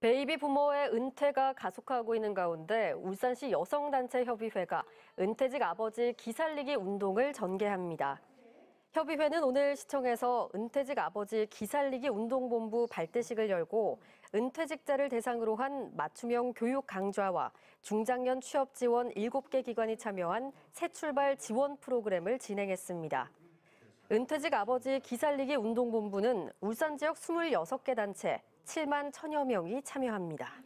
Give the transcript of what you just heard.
베이비 부모의 은퇴가 가속화하고 있는 가운데 울산시 여성단체협의회가 은퇴직 아버지 기살리기 운동을 전개합니다. 협의회는 오늘 시청에서 은퇴직 아버지 기살리기 운동본부 발대식을 열고 은퇴직자를 대상으로 한 맞춤형 교육 강좌와 중장년 취업 지원 7개 기관이 참여한 새 출발 지원 프로그램을 진행했습니다. 은퇴직 아버지 기살리기 운동본부는 울산 지역 26개 단체 7만 1000여 명이 참여합니다.